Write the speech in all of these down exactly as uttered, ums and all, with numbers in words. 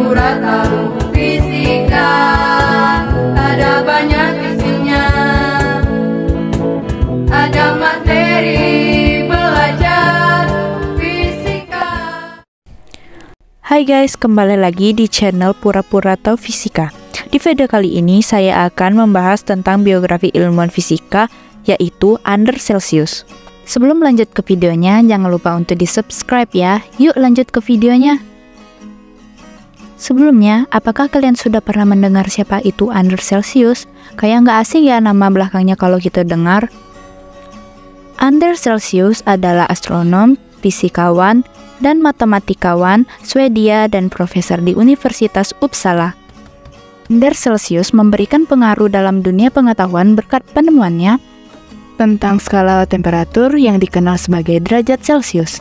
pura-pura tahu fisika, ada banyak isinya, ada materi belajar fisika. Hai guys, kembali lagi di channel Pura-Pura Tahu Fisika. Di video kali ini saya akan membahas tentang biografi ilmuwan fisika, yaitu Anders Celsius. Sebelum lanjut ke videonya, jangan lupa untuk di subscribe ya. Yuk lanjut ke videonya. Sebelumnya, apakah kalian sudah pernah mendengar siapa itu Anders Celsius? Kayak nggak asing ya nama belakangnya kalau kita dengar. Anders Celsius adalah astronom, fisikawan, dan matematikawan Swedia dan profesor di Universitas Uppsala. Anders Celsius memberikan pengaruh dalam dunia pengetahuan berkat penemuannya tentang skala temperatur yang dikenal sebagai derajat Celsius.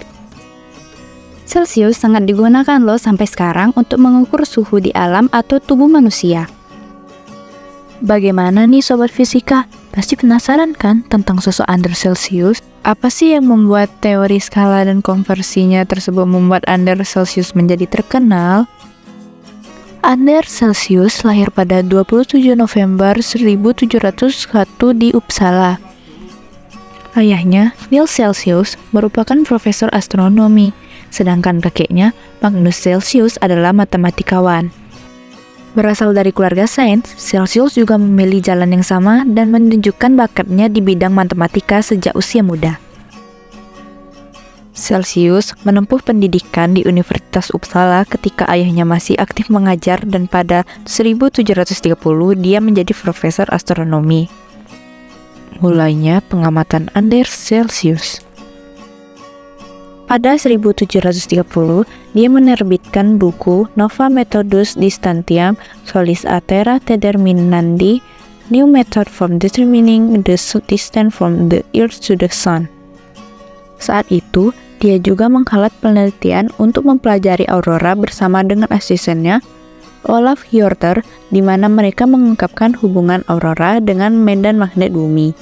Celsius sangat digunakan loh sampai sekarang untuk mengukur suhu di alam atau tubuh manusia. Bagaimana nih sobat fisika? Pasti penasaran kan tentang sosok Anders Celsius? Apa sih yang membuat teori skala dan konversinya tersebut membuat Anders Celsius menjadi terkenal? Anders Celsius lahir pada dua puluh tujuh November seribu tujuh ratus satu di Uppsala. Ayahnya, Nils Celsius, merupakan profesor astronomi, sedangkan kakeknya, Magnus Celsius, adalah matematikawan. Berasal dari keluarga sains, Celsius juga memilih jalan yang sama dan menunjukkan bakatnya di bidang matematika sejak usia muda. Celsius menempuh pendidikan di Universitas Uppsala ketika ayahnya masih aktif mengajar dan pada seribu tujuh ratus tiga puluh dia menjadi profesor astronomi. Mulainya pengamatan Anders Celsius. Pada seribu tujuh ratus tiga puluh, dia menerbitkan buku Nova Methodus Distantium Solis A Terra Determinandi, New Method for Determining the Distance from the Earth to the Sun. Saat itu, dia juga mengkalat penelitian untuk mempelajari aurora bersama dengan asistennya, Olaf Hjorter, di mana mereka mengungkapkan hubungan aurora dengan medan magnet bumi.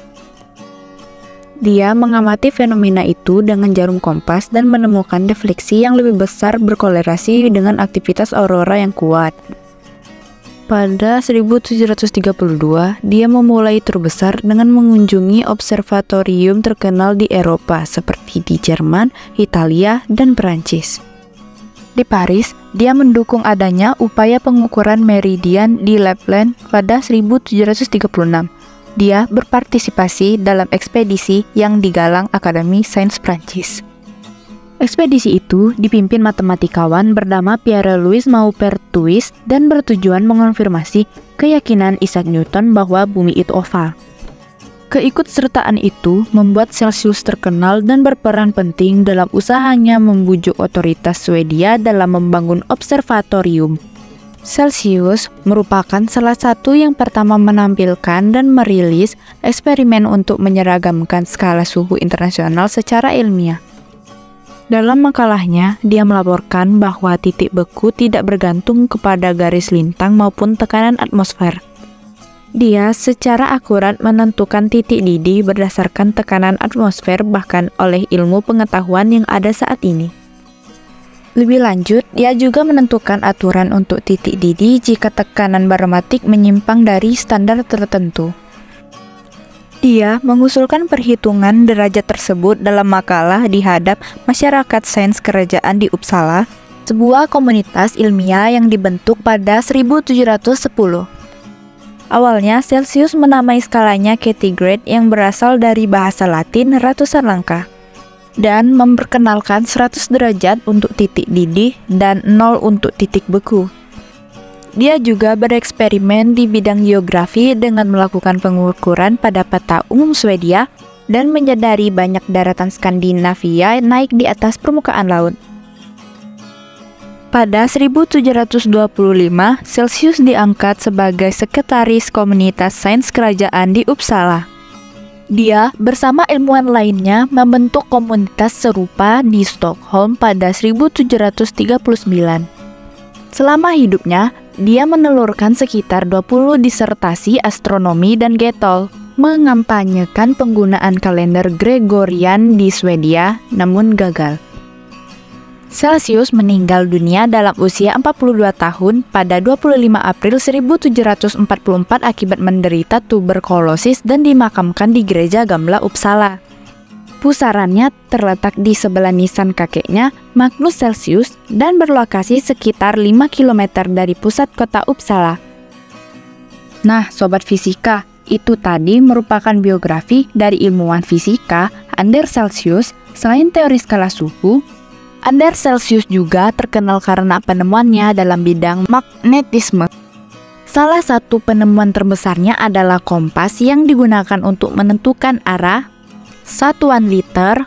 Dia mengamati fenomena itu dengan jarum kompas dan menemukan defleksi yang lebih besar berkolerasi dengan aktivitas aurora yang kuat. Pada seribu tujuh ratus tiga puluh dua, dia memulai tur besar dengan mengunjungi observatorium terkenal di Eropa seperti di Jerman, Italia, dan Perancis. Di Paris, dia mendukung adanya upaya pengukuran meridian di Lapland pada seribu tujuh ratus tiga puluh enam. Dia berpartisipasi dalam ekspedisi yang digalang Akademi Sains Prancis. Ekspedisi itu dipimpin matematikawan bernama Pierre Louis Maupertuis dan bertujuan mengonfirmasi keyakinan Isaac Newton bahwa bumi itu oval. Keikutsertaan itu membuat Celsius terkenal dan berperan penting dalam usahanya membujuk otoritas Swedia dalam membangun observatorium. Celsius merupakan salah satu yang pertama menampilkan dan merilis eksperimen untuk menyeragamkan skala suhu internasional secara ilmiah. Dalam makalahnya, dia melaporkan bahwa titik beku tidak bergantung kepada garis lintang maupun tekanan atmosfer. Dia secara akurat menentukan titik didih berdasarkan tekanan atmosfer bahkan oleh ilmu pengetahuan yang ada saat ini. Lebih lanjut, dia juga menentukan aturan untuk titik didih jika tekanan barometrik menyimpang dari standar tertentu. Dia mengusulkan perhitungan derajat tersebut dalam makalah di hadap Masyarakat Sains Kerajaan di Uppsala, sebuah komunitas ilmiah yang dibentuk pada seribu tujuh ratus sepuluh. Awalnya, Celsius menamai skalanya centigrade yang berasal dari bahasa Latin ratusan langkah, dan memperkenalkan seratus derajat untuk titik didih dan nol untuk titik beku. Dia juga bereksperimen di bidang geografi dengan melakukan pengukuran pada peta umum Swedia dan menyadari banyak daratan Skandinavia naik di atas permukaan laut. Pada seribu tujuh ratus dua puluh lima, Celsius diangkat sebagai sekretaris komunitas sains kerajaan di Uppsala. Dia bersama ilmuwan lainnya membentuk komunitas serupa di Stockholm pada seribu tujuh ratus tiga puluh sembilan. Selama hidupnya, dia menelurkan sekitar dua puluh disertasi astronomi dan getol, mengampanyekan penggunaan kalender Gregorian di Swedia, namun gagal. Celsius meninggal dunia dalam usia empat puluh dua tahun pada dua puluh lima April seribu tujuh ratus empat puluh empat akibat menderita tuberkulosis dan dimakamkan di gereja Gamla Uppsala. Pusarannya terletak di sebelah nisan kakeknya, Magnus Celsius, dan berlokasi sekitar lima kilometer dari pusat kota Uppsala. Nah, Sobat Fisika, itu tadi merupakan biografi dari ilmuwan fisika Anders Celsius. Selain teori skala suhu, Anders Celsius juga terkenal karena penemuannya dalam bidang magnetisme. Salah satu penemuan terbesarnya adalah kompas yang digunakan untuk menentukan arah, satuan liter,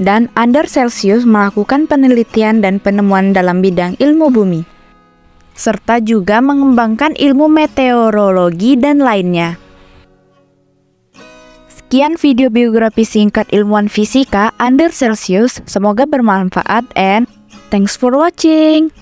dan Anders Celsius melakukan penelitian dan penemuan dalam bidang ilmu bumi, serta juga mengembangkan ilmu meteorologi dan lainnya. Sekian video biografi singkat ilmuwan fisika Anders Celsius. Semoga bermanfaat and thanks for watching.